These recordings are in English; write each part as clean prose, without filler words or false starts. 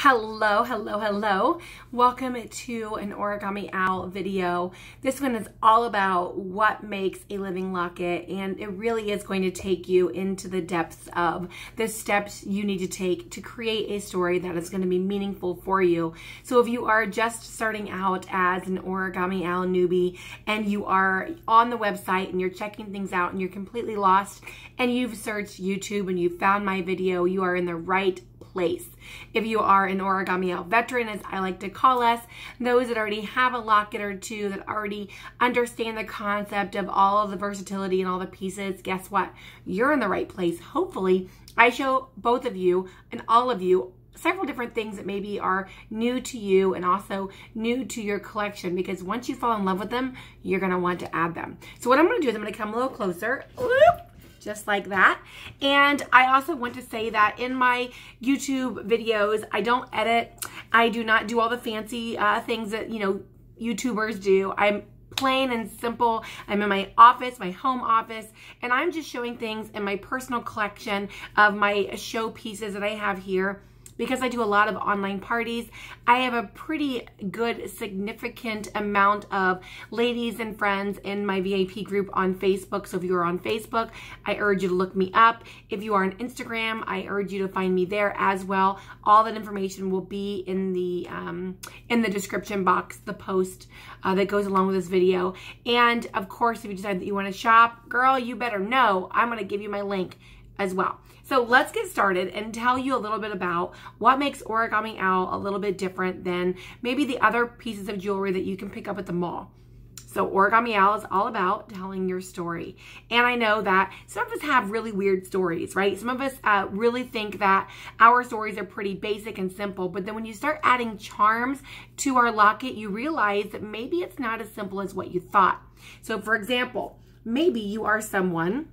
Hello, hello, hello. Welcome to an Origami Owl video. This one is all about what makes a living locket, and it really is going to take you into the depths of the steps you need to take to create a story that is going to be meaningful for you. So if you are just starting out as an Origami Owl newbie and you are on the website and you're checking things out and you're completely lost and you've searched YouTube and you found my video, you are in the right place. If you are an Origami Owl veteran, as I like to call us, those that already have a locket or two, that already understand the concept of all of the versatility and all the pieces, guess what? You're in the right place. Hopefully, I show both of you and all of you several different things that maybe are new to you and also new to your collection, because once you fall in love with them, you're going to want to add them. So what I'm going to do is I'm going to come a little closer. Whoop! Just like that. And I also want to say that in my YouTube videos, I don't edit. I do not do all the fancy things that, you know, YouTubers do. I'm plain and simple. I'm in my office, my home office, and I'm just showing things in my personal collection of my show pieces that I have here. Because I do a lot of online parties, I have a pretty good, significant amount of ladies and friends in my VIP group on Facebook. So if you are on Facebook, I urge you to look me up. If you are on Instagram, I urge you to find me there as well. All that information will be in the description box, the post that goes along with this video. And of course, if you decide that you want to shop, girl, you better know I'm going to give you my link as well. So let's get started and tell you a little bit about what makes Origami Owl a little bit different than maybe the other pieces of jewelry that you can pick up at the mall. So Origami Owl is all about telling your story. And I know that some of us have really weird stories, right? Some of us really think that our stories are pretty basic and simple, but then when you start adding charms to our locket, you realize that maybe it's not as simple as what you thought. So for example, maybe you are someone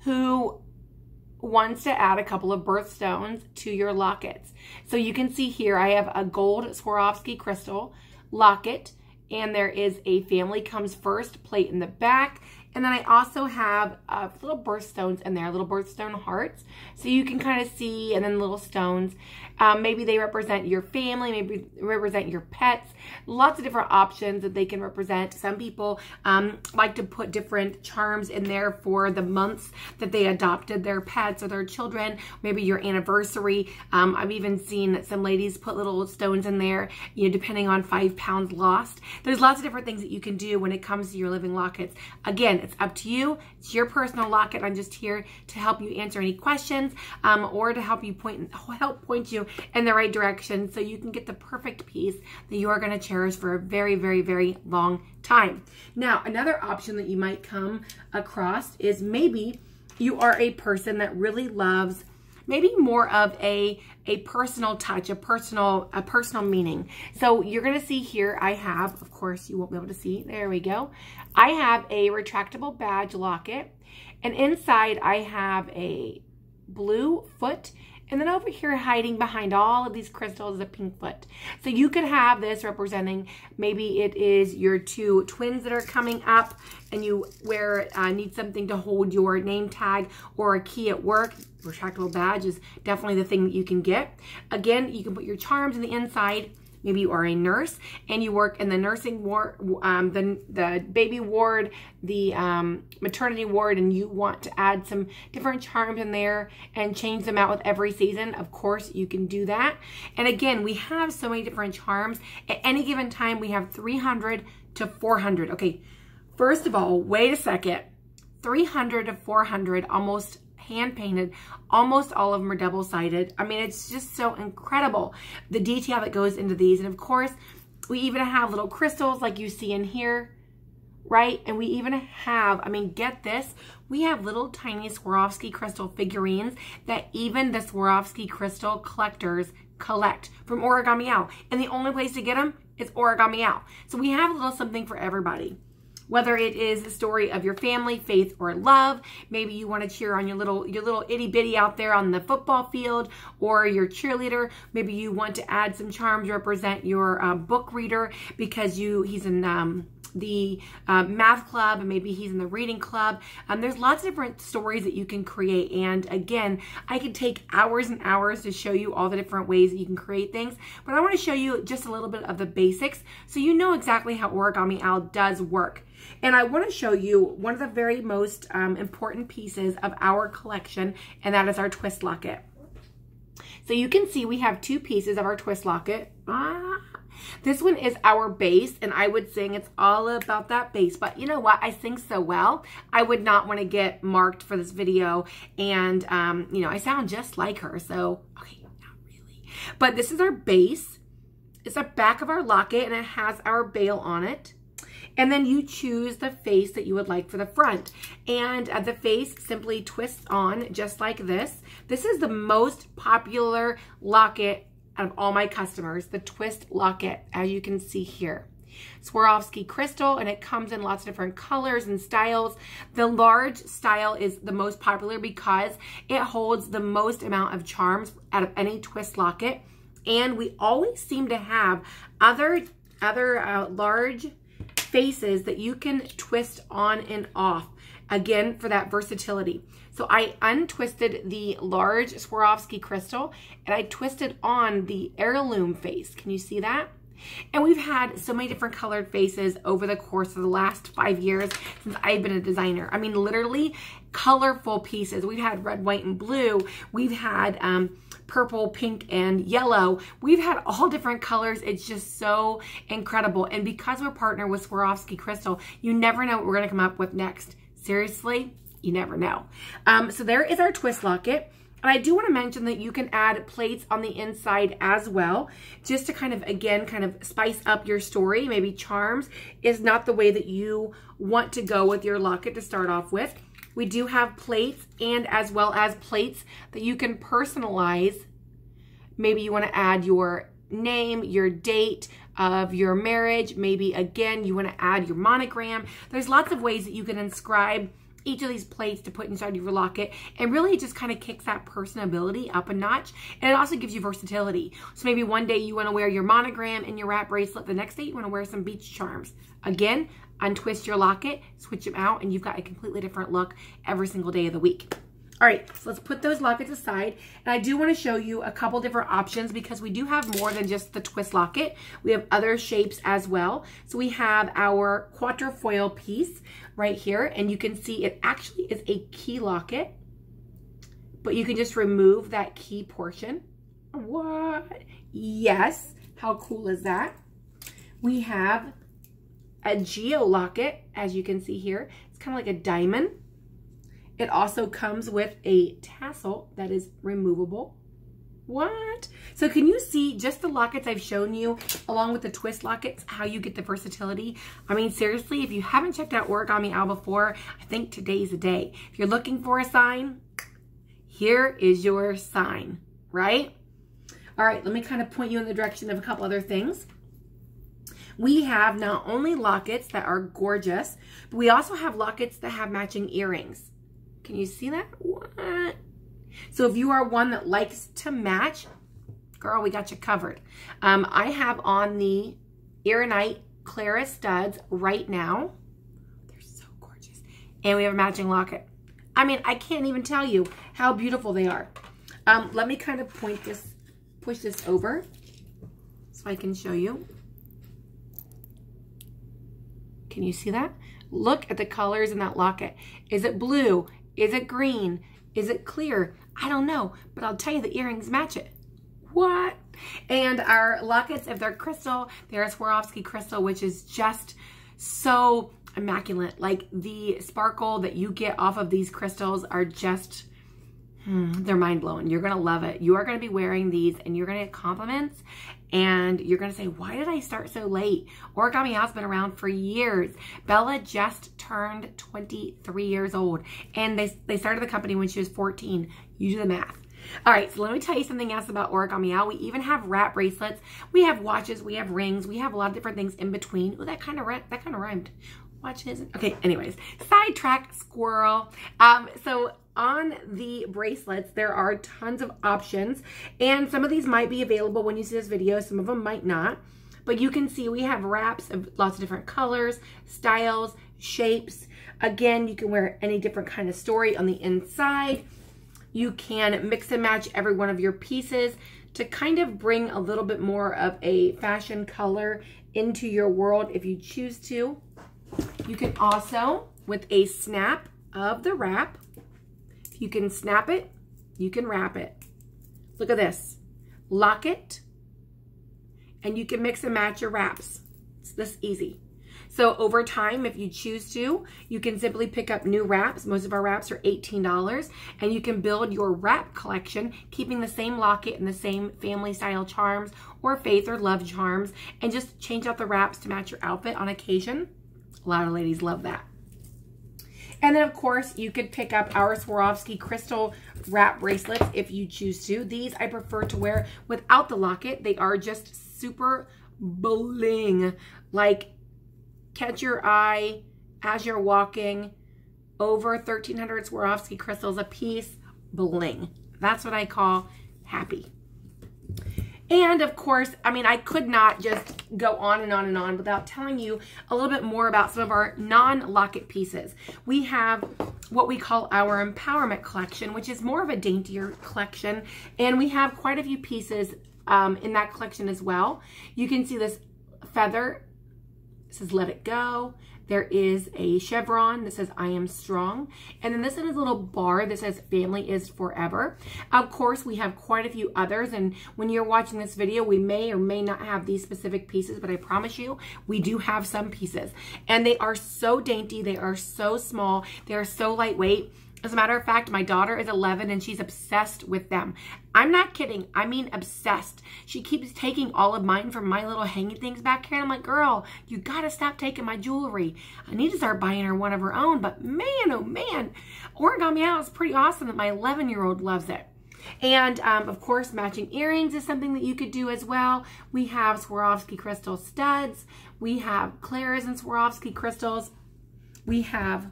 who wants to add a couple of birthstones to your lockets. So you can see here I have a gold Swarovski crystal locket, and there is a family comes first plate in the back, and then I also have little birthstones in there, little birthstone hearts, so you can kind of see, and then little stones. Maybe they represent your family, maybe represent your pets, lots of different options that they can represent. Some people like to put different charms in there for the months that they adopted their pets or their children, maybe your anniversary. I've even seen that some ladies put little stones in there, you know, depending on 5 pounds lost. There's lots of different things that you can do when it comes to your living lockets. Again, it's up to you. It's your personal locket. I'm just here to help you answer any questions or to help point you in the right direction so you can get the perfect piece that you are going to cherish for a very, very, very long time. Now, another option that you might come across is maybe you are a person that really loves maybe more of a personal touch, a personal meaning. So you're going to see here I have, of course, you won't be able to see. There we go. I have a retractable badge locket, and inside I have a blue foot, and then over here hiding behind all of these crystals is a pink foot. So you could have this representing maybe it is your two twins that are coming up and you need something to hold your name tag or a key at work. Retractable badge is definitely the thing that you can get. Again, you can put your charms in the inside. Maybe you are a nurse and you work in the nursing ward, the baby ward, the maternity ward, and you want to add some different charms in there and change them out with every season. Of course, you can do that. And again, we have so many different charms. At any given time, we have 300 to 400. Okay, first of all, wait a second. 300 to 400, almost hand-painted. Almost all of them are double-sided. I mean, it's just so incredible, the detail that goes into these. And of course, we even have little crystals like you see in here, right? And we even have, I mean, get this, we have little tiny Swarovski crystal figurines that even the Swarovski crystal collectors collect from Origami Owl. And the only place to get them is Origami Owl. So we have a little something for everybody. Whether it is the story of your family, faith, or love, maybe you want to cheer on your little itty bitty out there on the football field, or your cheerleader. Maybe you want to add some charm to represent your book reader because he's in the math club, and maybe he's in the reading club. There's lots of different stories that you can create. And again, I could take hours and hours to show you all the different ways that you can create things, but I want to show you just a little bit of the basics so you know exactly how Origami Owl does work. And I want to show you one of the very most important pieces of our collection, and that is our twist locket. So you can see we have two pieces of our twist locket. This one is our base, and I would sing it's all about that base, but you know what? I sing so well, I would not want to get marked for this video, and you know, I sound just like her, so okay, not really. But this is our base. It's the back of our locket, and it has our bail on it. And then you choose the face that you would like for the front. And the face simply twists on just like this. This is the most popular locket out of all my customers, the twist locket, as you can see here. Swarovski Crystal, and it comes in lots of different colors and styles. The large style is the most popular because it holds the most amount of charms out of any twist locket. And we always seem to have other large faces that you can twist on and off, again, for that versatility. So I untwisted the large Swarovski Crystal, and I twisted on the heirloom face. Can you see that? And we've had so many different colored faces over the course of the last 5 years since I've been a designer. I mean, literally colorful pieces. We've had red, white, and blue. We've had purple, pink, and yellow. We've had all different colors. It's just so incredible. And because we're partnered with Swarovski Crystal, you never know what we're going to come up with next. Seriously, you never know. So there is our twist locket. And I do want to mention that you can add plates on the inside as well, just to kind of spice up your story. Maybe charms is not the way that you want to go with your locket to start off with. We do have plates, and as well as plates that you can personalize. Maybe you want to add your name, your date of your marriage. Maybe, again, you want to add your monogram. There's lots of ways that you can inscribe each of these plates to put inside your locket, and really just kind of kicks that personability up a notch, and it also gives you versatility. So maybe one day you want to wear your monogram and your wrap bracelet, the next day you want to wear some beach charms. Again, untwist your locket, switch them out, and you've got a completely different look every single day of the week. All right, so let's put those lockets aside, and I do want to show you a couple different options because we do have more than just the twist locket. We have other shapes as well. So we have our quatrefoil piece right here, and you can see it actually is a key locket, but you can just remove that key portion. What? Yes. How cool is that? We have a geo locket, as you can see here. It's kind of like a diamond. It also comes with a tassel that is removable. What? So can you see just the lockets I've shown you along with the twist lockets, how you get the versatility? I mean, seriously, if you haven't checked out Origami Owl before, I think today's the day. If you're looking for a sign, here is your sign, right? All right, let me kind of point you in the direction of a couple other things. We have not only lockets that are gorgeous, but we also have lockets that have matching earrings. Can you see that? What? So if you are one that likes to match, girl, we got you covered. I have on the Erinite Clara studs right now. They're so gorgeous. And we have a matching locket. I mean, I can't even tell you how beautiful they are. Let me kind of push this over so I can show you. Can you see that? Look at the colors in that locket. Is it blue? Is it green? Is it clear? I don't know, but I'll tell you the earrings match it. What? And our lockets, if they're crystal, they're a Swarovski crystal, which is just so immaculate. Like, the sparkle that you get off of these crystals are just, they're mind-blowing. You're going to love it. You are going to be wearing these, and you're going to get compliments, and you're going to say, why did I start so late? Origami Owl's been around for years. Bella just turned 23 years old, and they started the company when she was 14. You do the math. All right, so let me tell you something else about Origami Owl. We even have wrap bracelets. We have watches. We have rings. We have a lot of different things in between. Oh, that kind of rhymed. Watch his. Okay, anyways, sidetrack squirrel. So on the bracelets, there are tons of options, and some of these might be available when you see this video. Some of them might not, but you can see we have wraps of lots of different colors, styles, shapes. Again, you can wear any different kind of story on the inside. You can mix and match every one of your pieces to kind of bring a little bit more of a fashion color into your world if you choose to. You can also, with a snap of the wrap, you can snap it, you can wrap it. Look at this. Lock it, and you can mix and match your wraps. It's this easy. So over time, if you choose to, you can simply pick up new wraps. Most of our wraps are $18, and you can build your wrap collection, keeping the same locket and the same family style charms or faith or love charms, and just change out the wraps to match your outfit on occasion. A lot of ladies love that. And then, of course, you could pick up our Swarovski Crystal wrap bracelets if you choose to. These I prefer to wear without the locket. They are just super bling, like catch your eye as you're walking. Over 1,300 Swarovski crystals a piece, bling. That's what I call happy. And of course, I mean, I could not just go on and on and on without telling you a little bit more about some of our non-locket pieces. We have what we call our Empowerment collection, which is more of a daintier collection. And we have quite a few pieces in that collection as well. You can see this feather. This is Let It Go. There is a chevron that says I Am Strong. And then this is a little bar that says Family Is Forever. Of course, we have quite a few others. And when you're watching this video, we may or may not have these specific pieces, but I promise you, we do have some pieces. And they are so dainty. They are so small. They are so lightweight. As a matter of fact, my daughter is 11 and she's obsessed with them. I'm not kidding. I mean obsessed. She keeps taking all of mine from my little hanging things back here. And I'm like, girl, you got to stop taking my jewelry. I need to start buying her one of her own. But man, oh man, Origami Owl is pretty awesome that my 11-year-old loves it. And of course, matching earrings is something that you could do as well. We have Swarovski crystal studs. We have Clara's and Swarovski crystals. We have...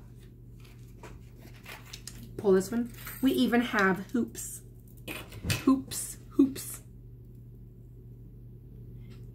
pull this one. We even have hoops, hoops, hoops,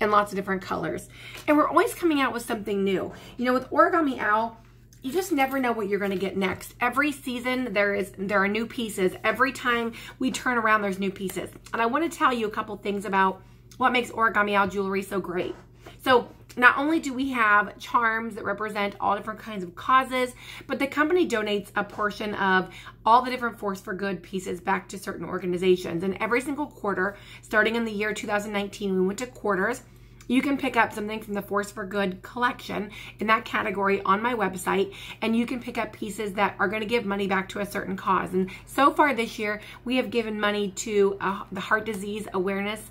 and lots of different colors. And we're always coming out with something new. You know, with Origami Owl, you just never know what you're going to get next. Every season there are new pieces. Every time we turn around, there's new pieces. And I want to tell you a couple things about what makes Origami Owl jewelry so great. So not only do we have charms that represent all different kinds of causes, but the company donates a portion of all the different Force for Good pieces back to certain organizations. And every single quarter, starting in the year 2019, we went to quarters. You can pick up something from the Force for Good collection in that category on my website, and you can pick up pieces that are going to give money back to a certain cause. And so far this year, we have given money to the heart disease awareness,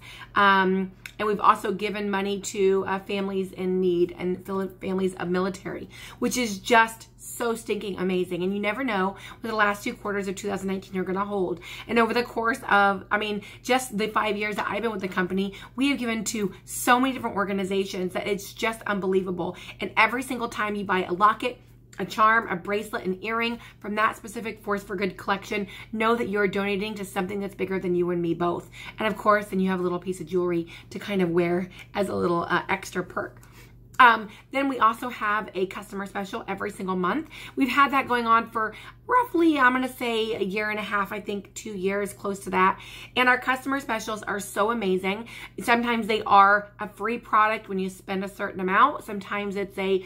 and we've also given money to families in need and families of military, which is just so stinking amazing. And you never know what the last two quarters of 2019 you're going to hold. And over the course of, I mean, just the 5 years that I've been with the company, we have given to so many different organizations that it's just unbelievable. And every single time you buy a locket, a charm, a bracelet, an earring from that specific Force for Good collection, know that you're donating to something that's bigger than you and me both. And of course, then you have a little piece of jewelry to kind of wear as a little extra perk. Then we also have a customer special every single month. We've had that going on for roughly, I'm going to say a year and a half, I think 2 years, close to that. And our customer specials are so amazing. Sometimes they are a free product when you spend a certain amount. Sometimes it's a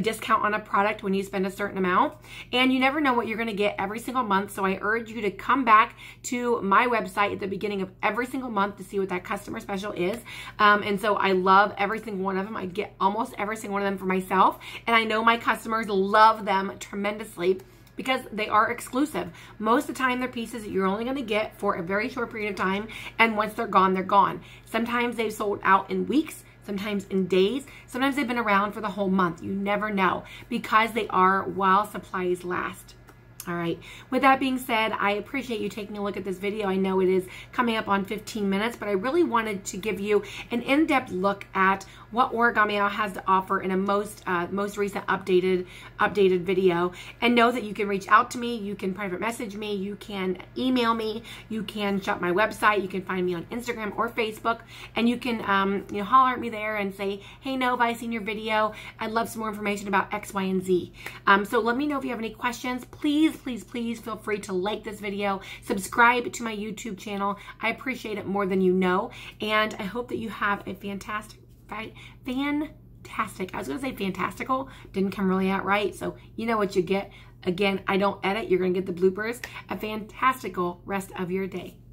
discount on a product when you spend a certain amount, and you never know what you're going to get every single month. So I urge you to come back to my website at the beginning of every single month to see what that customer special is. And so I love every single one of them. I get almost every single one of them for myself, and I know my customers love them tremendously because they are exclusive. Most of the time, they're pieces that you're only going to get for a very short period of time, and once they're gone, they're gone. Sometimes they've sold out in weeks, sometimes in days, sometimes they've been around for the whole month. You never know, because they are while supplies last. All right, with that being said, I appreciate you taking a look at this video. I know it is coming up on 15 minutes, but I really wanted to give you an in-depth look at what Origami Owl has to offer in a most recent updated video. And know that you can reach out to me, you can private message me, you can email me, you can shop my website, you can find me on Instagram or Facebook, and you can you know, holler at me there and say, hey Nova, I seen your video, I'd love some more information about X, Y, and Z. So let me know if you have any questions. Please, please, please feel free to like this video, subscribe to my YouTube channel. I appreciate it more than you know, and I hope that you have a fantastic fantastic. I was going to say fantastical. Didn't come really out right. So you know what you get. Again, I don't edit. You're going to get the bloopers. A fantastical rest of your day.